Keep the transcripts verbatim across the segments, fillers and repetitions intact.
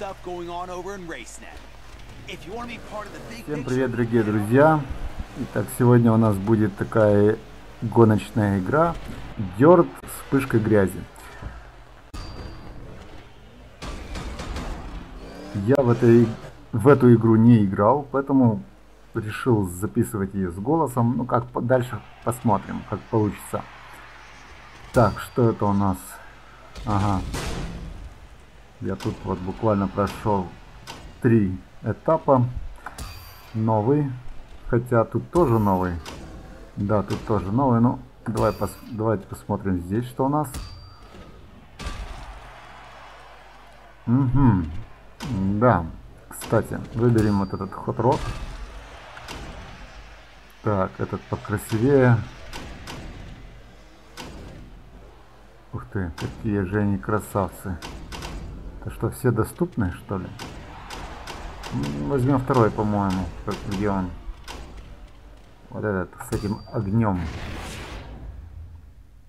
Всем привет, дорогие друзья! Итак, сегодня у нас будет такая гоночная игра Dirt с вспышкой грязи. Я в, этой, в эту игру не играл, поэтому решил записывать ее с голосом. Ну, как дальше посмотрим, как получится. Так, что это у нас? Ага. Я тут вот буквально прошел три этапа. Новый. Хотя тут тоже новый. Да, тут тоже новый. Ну, давай пос давайте посмотрим здесь, что у нас. Угу. Да. Кстати, выберем вот этот Hot Rod. Так, этот покрасивее. Ух ты, какие же они красавцы. Это что, все доступны, что ли? Возьмем второй, по-моему. Где он? Вот этот, с этим огнем.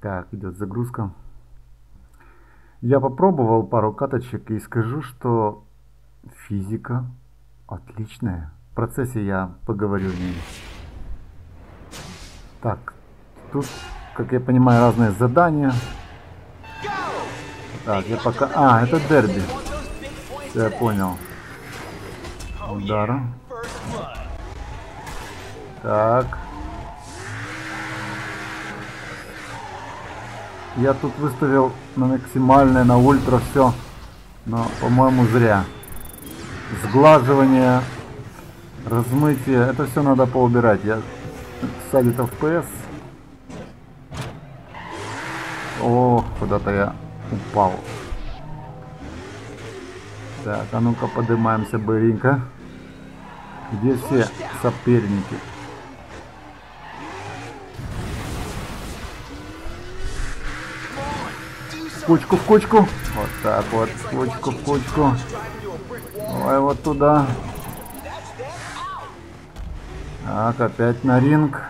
Так, идет загрузка. Я попробовал пару каточек и скажу, что физика отличная. В процессе я поговорю с ней. Так, тут, как я понимаю, разные задания. Так, я пока... А, это дерби. Все, я понял. Удар. Так. Я тут выставил на максимальное, на ультра все. Но, по-моему, зря. Сглаживание, размытие. Это все надо поубирать. Я... Садит эф пи эс. О, куда-то я упал. Так, а ну-ка поднимаемся быренько. Где все соперники? В кучку, в кучку. Вот так вот, в кучку, в кучку. Давай вот туда. Так, опять на ринг.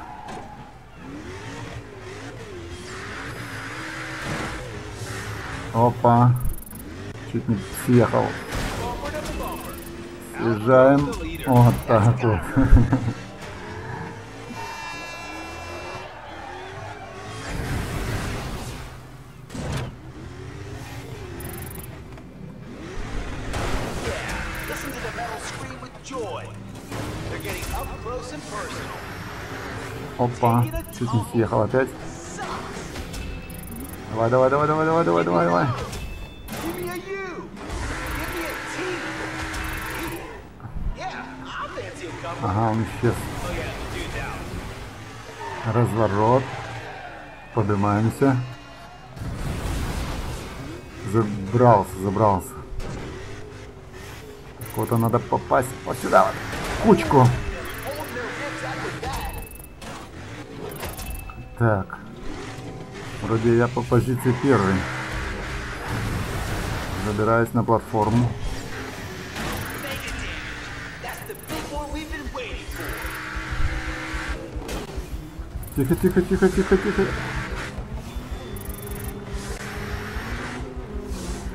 Опа. Чуть не съехал. Съезжаем. Вот так вот. Опа, чуть не съехал опять. Давай, давай, давай, давай, давай, давай, давай, давай. Ага, он исчез. Разворот. Поднимаемся. Забрался, забрался. Так вот, надо попасть вот сюда вот. Кучку. Так. Вроде я по позиции первый. Забираюсь на платформу. Тихо, тихо, тихо, тихо, тихо.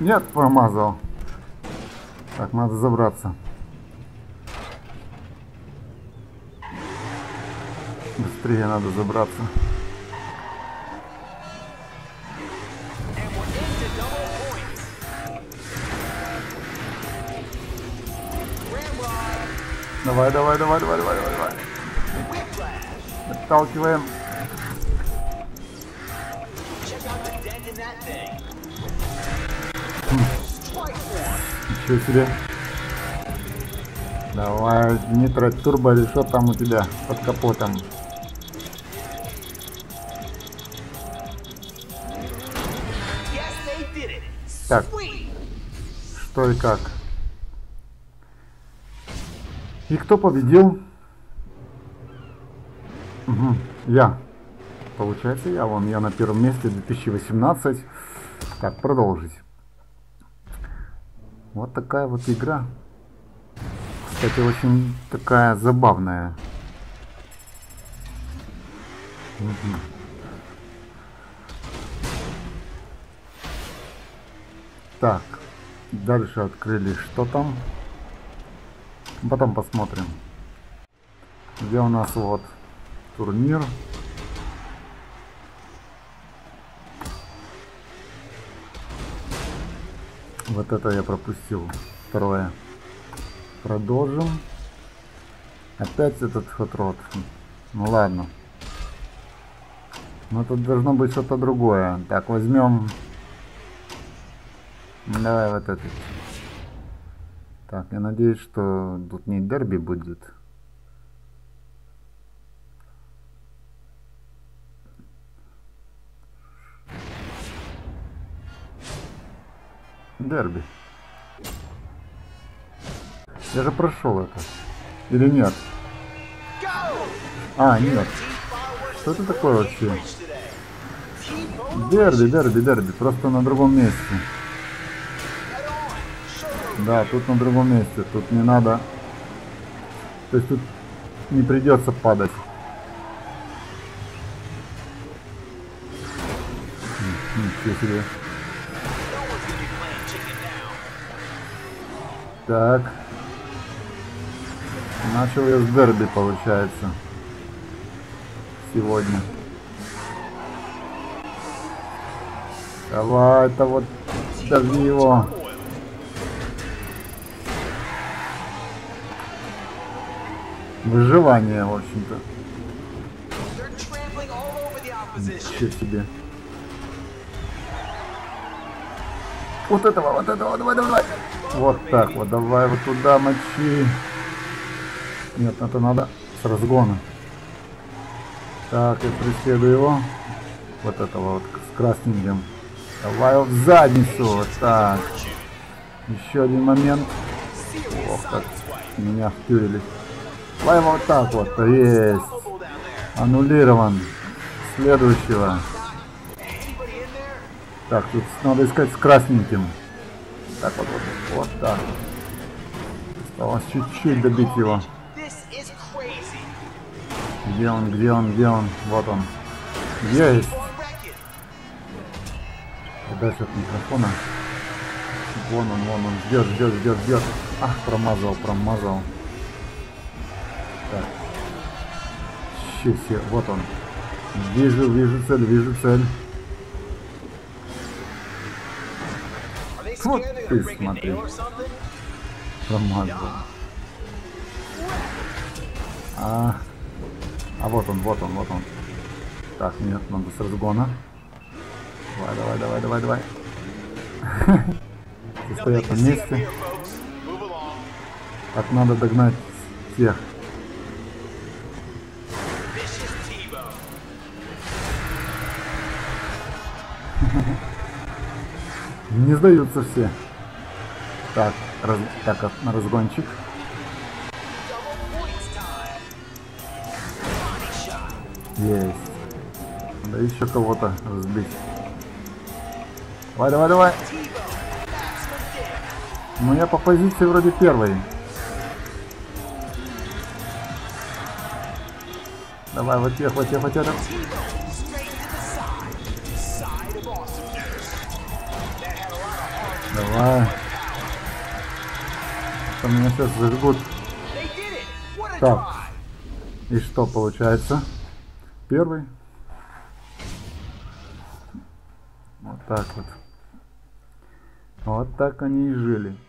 Нет, промазал. Так, надо забраться. Быстрее надо забраться. Давай, давай, давай, давай, давай, давай. Отталкиваем. Ничего себе. Давай, нитро, турбо, или что там у тебя под капотом? Так, что и как? И кто победил? Угу. Я. Получается, я вон, я на первом месте, две тысячи восемнадцать. Так, продолжить. Вот такая вот игра. Кстати, очень такая забавная. Угу. Так, Дальше открыли, что там. Потом посмотрим, где у нас вот турнир. Вот это я пропустил. Второе. Продолжим. Опять этот хот-рот. Ну ладно. Но тут должно быть что-то другое. Так, возьмем. Давай вот этот. Так, я надеюсь, что тут не дерби будет. Дерби. Я же прошел это. Или нет? А, нет. Что это такое вообще? Дерби, дерби, дерби. Просто на другом месте. Да, тут на другом месте. Тут не надо... То есть тут не придется падать. Ничего себе. Так. Начал я с дерби, получается. Сегодня. Давай, это вот... Дожди его. Выживание, в общем-то. Ничего себе. Вот этого, вот этого, давай, давай. Вот так вот, давай вот туда мочи. Нет, это надо с разгона. Так, я преследую его. Вот этого вот, с красненьким. Давай его в задницу, вот так. Еще один момент. Ох, как меня втюрили. Давай его вот так вот, есть. Аннулирован. Следующего. Так, тут надо искать с красненьким. Так вот, вот, вот так. Осталось чуть-чуть добить его. Где он, где он, где он? Вот он. Есть. Подальше от микрофона. Вон он, вон он. Ждет, ждет, ждет, ждет. Ах, промазал, промазал. Так. Щеси, вот он. Вижу, вижу цель, вижу цель. Вот ты смотри. Промазал. А, а вот он, вот он, вот он. Так, нет, надо с разгона. Давай, давай, давай, давай, давай. Все стоят на месте. Так надо догнать всех. Не сдаются все. Так, раз, так, на разгончик. Есть. Надо еще кого-то разбить. Давай, давай, давай. Ну я по позиции вроде первый. Давай, вот тех, вот тех, вот тех. Давай. Что меня сейчас зажгут. Так. И что получается? Первый. Вот так вот. Вот так они и жили.